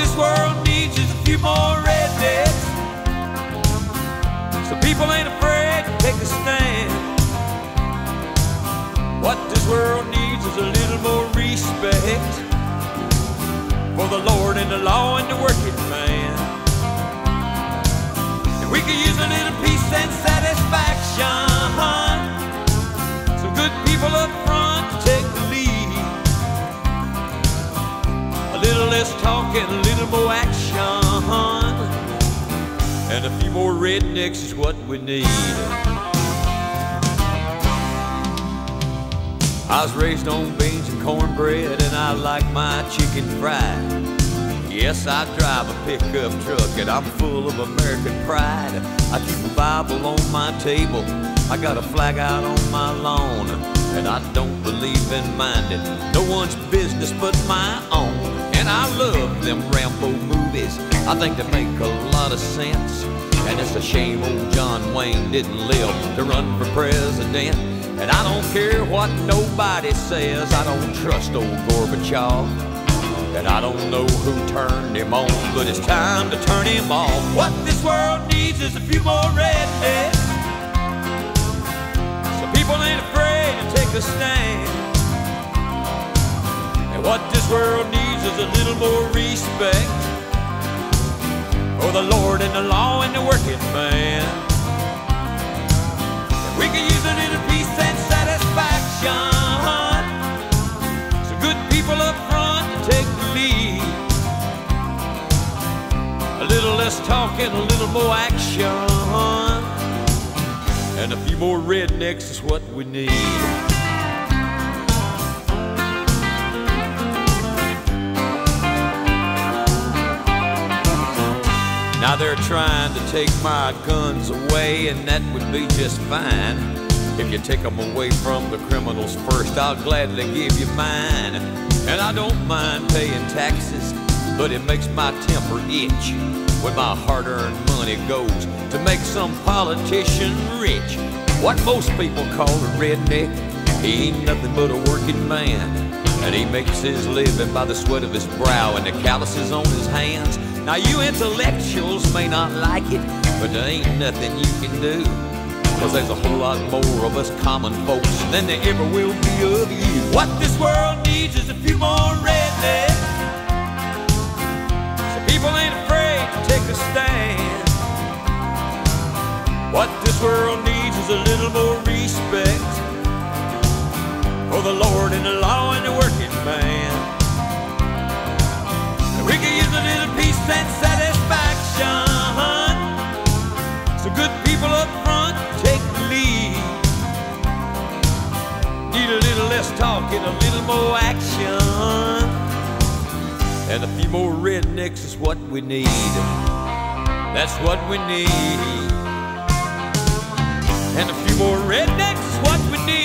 this world needs is a few more rednecks, so people ain't afraid to take a stand. What this world needs is a little more respect for the Lord and the law and the working man. And we could use a little peace and satisfaction, some good people up front to take the lead, a little less talk and a little more action, and a few more rednecks is what we need. I was raised on beans and cornbread, and I like my chicken fried. Yes, I drive a pickup truck, and I'm full of American pride. I keep a Bible on my table, I got a flag out on my lawn, and I don't believe in minding no one's business but my own. And I love them Rambo movies, I think they make a lot of sense, and it's a shame old John Wayne didn't live to run for president. And I don't care what nobody says, I don't trust old Gorbachev, and I don't know who turned him on, but it's time to turn him off. What this world needs is a few more rednecks, so people ain't afraid to take a stand. And what this world needs is a little more respect for the Lord and the law and the working man. And we can use a little peace and satisfaction, so good people up front to take the lead, a little less talking, a little more action, and a few more rednecks is what we need. Now they're trying to take my guns away, and that would be just fine if you take them away from the criminals first. I'll gladly give you mine, and I don't mind paying taxes, but it makes my temper itch when my hard-earned money goes to make some politician rich. What most people call a redneck, he ain't nothing but a working man, and he makes his living by the sweat of his brow and the calluses on his hands. Now you intellectuals may not like it, but there ain't nothing you can do, 'cause there's a whole lot more of us common folks than there ever will be of you. What this world needs is a few more rednecks, so people ain't afraid to take a stand. What this world needs is a little more respect for the Lord and the law and the working man. We can use a little peace and satisfaction, so good people up front take the lead, need a little less talk and a little more action, and a few more rednecks is what we need. That's what we need, and a few more rednecks is what we need.